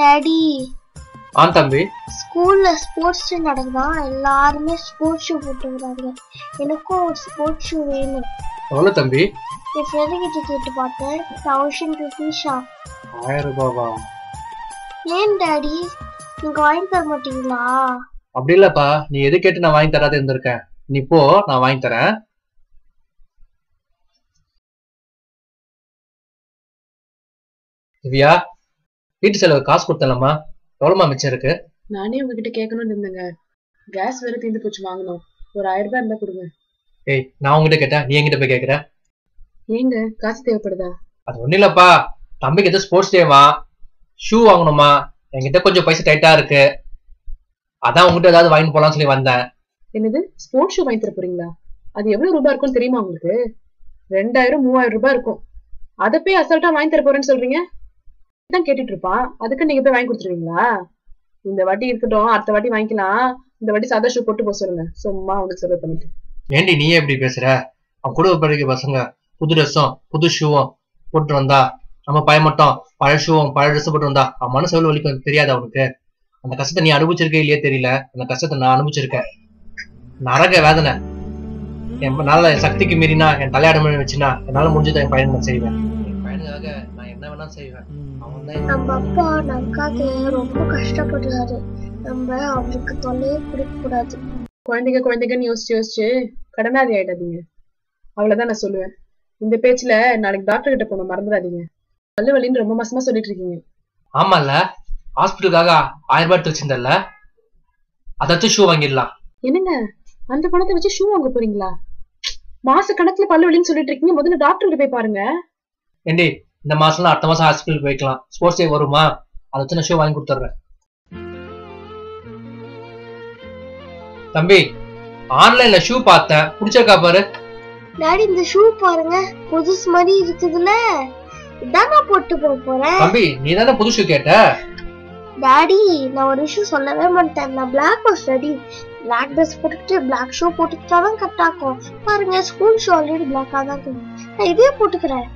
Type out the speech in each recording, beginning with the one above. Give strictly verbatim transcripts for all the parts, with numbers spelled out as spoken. Daddy. On தம்பி ஸ்கூல்ல sports நடக்குதா? எல்லாரும் ஸ்போர்ட்ஸ் ஷூ போட்டுறாங்க. எனக்கும் ஒரு ஸ்போர்ட்ஸ் ஷூ வேணும். எவ்வளவு தம்பி? என் ஃப்ரெண்ட் கிட்ட கேட்டு பார்த்தேன். one thousand rupees-ஆ? one thousand ரூபாயா? ஏன் டாடி நீங்க வாங்கி தர மாட்டீங்களா? அப்படி இல்லப்பா, நீ எது கேட்டு நான் வாங்கி தராத இருந்திருக்கேன். நீ போ, நான் வாங்கி தரேன். திவ்யா, வீட்டு செலவு காசு கொடுத்தலாமா? எவ்வளோமா மிச்சம் இருக்கு? நானே உங்ககிட்ட கேட்கணும்னு இருந்தேங்க. கேஸ் வேற தீர்ந்து போச்சு, வாங்கணும். ஒரு ஆயிரம் ரூபாய் இருந்தா கொடுங்க. ஏய், நான் உங்ககிட்ட கேட்டேன், நீ எங்கிட்ட போய் கேட்குற? ஏங்க காசு தேவைப்படுதா? அது ஒன்றும் இல்லைப்பா, தம்பிக்கு எதாவது ஸ்போர்ட்ஸ் டேவா ஷூ வாங்கணுமா? என்கிட்ட கொஞ்சம் பைசா டைட்டா இருக்கு, அதான் உங்ககிட்ட ஏதாவது வாங்கிட்டு போகலான்னு சொல்லி வந்தேன். என்னது ஸ்போர்ட்ஸ் ஷூ வாங்கி தர போறீங்களா? அது எவ்வளவு ரூபாய் இருக்கும்னு தெரியுமா உங்களுக்கு? ரெண்டாயிரம் மூவாயிரம் ரூபாய் இருக்கும். அதை போய் அசால்ட்டா வாங்கி தர போறேன்னு சொல்றீங்க. தான் கேட்டுட்டு இருப்பான், அதுக்கு நீங்க போய் வாங்கி கொடுத்துருவீங்களா? இந்த வாட்டி இருக்கட்டும், அடுத்த வாட்டி வாங்கிக்கலாம். இந்த வாட்டி சாதா ஷூ போட்டு போக சொல்லுங்க. சும்மா உங்களுக்கு செலவு பண்ணிட்டு. ஏண்டி நீ எப்படி பேசுற? அவன் கூட படிக்க பசங்க புது ட்ரெஸ்ஸும் புது ஷூவும் போட்டு வந்தா, நம்ம பையன் மட்டும் பழைய ஷூவும் பழைய ட்ரெஸ் போட்டு வந்தா அவன் மனசு எவ்வளவு வலிக்கும் தெரியாது அவனுக்கு. அந்த கஷ்டத்தை நீ அனுபவிச்சிருக்கே இல்லையே தெரியல, அந்த கஷ்டத்தை நான் அனுபவிச்சிருக்கேன். நரக வேதனை. என்னால என் சக்திக்கு மீறினா, என் தலையாடமே வச்சுன்னா என்னால முடிஞ்சதை என் பையன் செய்வேன். என் பையனுக்காக நான் என்ன வேணா செய்வேன். நம்ம அப்பா நமக்காக ரொம்ப கஷ்டப்படுறாரு, நம்ம அவருக்கு தொல்லையே கொடுக்க கூடாது. குழந்தைங்க குழந்தைங்கன்னு யோசிச்சு யோசிச்சு கடனாதி ஆயிடாதீங்க, அவ்வளவுதான் நான் சொல்லுவேன். இந்த பேச்சுல நாளைக்கு டாக்டர் கிட்ட போன மறந்துடாதீங்க. பல்லு வலின்னு ரொம்ப மாசமா சொல்லிட்டு இருக்கீங்க. ஆமால, ஹாஸ்பிட்டலுக்காக ஆயிரம் ரூபாய் வச்சிருந்தல, அதாச்சும் ஷூ வாங்கிடலாம். என்னங்க அந்த பணத்தை வச்சு ஷூ வாங்க போறீங்களா? மாச கணக்குல பல்லு வலின்னு சொல்லிட்டு இருக்கீங்க, முதல்ல டாக்டர் கிட்ட போய் பாருங்க. ஏண்டி இந்த மாசம்லாம் அடுத்த மாசம் ஹாஸ்பிட்டல் போய்க்கலாம். ஸ்போர்ட்ஸ் டே வருமா, அதை வச்சு நான் ஷூ வாங்கி கொடுத்துட்றேன். தம்பி, ஆன்லைன்ல ஷூ பார்த்தேன், பிடிச்சிருக்கா பாரு. டாடி இந்த ஷூ பாருங்க, புதுசு மாதிரி இருக்குதுல, இதான போட்டு போக போறேன். தம்பி நீ தானே புது ஷூ கேட்ட. டாடி நான் ஒரு விஷயம் சொல்லவே மாட்டேன், நான் black wash daddy. Black dress போட்டுக்கிட்டு பிளாக் ஷூ போட்டுக்கிட்டாலும் கரெக்ட் ஆகும். பாருங்க ஸ்கூல் ஷூ ஆல்ரெடி பிளாக்கா தான் இருக்கு, நான் இதே போட்டுக்கிறேன்.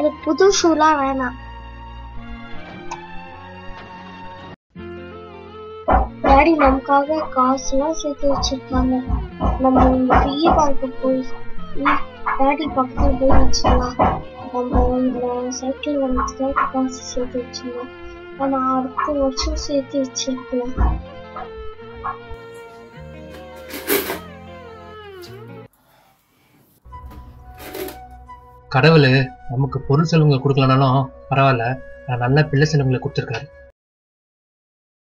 எனக்கு புது ஷூலாம் வேணாம். டாடி நமக்காக காசுலாம் சேர்த்து வச்சிருக்காங்க, நம்ம இந்த பெரிய பார்க்க போய் டாடி பக்கத்துல போய் வச்சிடலாம். நம்ம இந்த சைக்கிள் வாங்கினதுக்காக காசு சேர்த்து வச்சிடலாம், ஆனா அடுத்த வருஷம் சேர்த்து வச்சிருக்கலாம். கடவுள் நமக்கு பொருள் செல்வங்களை கொடுக்கலனாலும் பரவாயில்ல, நான் நல்ல பிள்ளை செல்வங்களை கொடுத்துருக்காரு.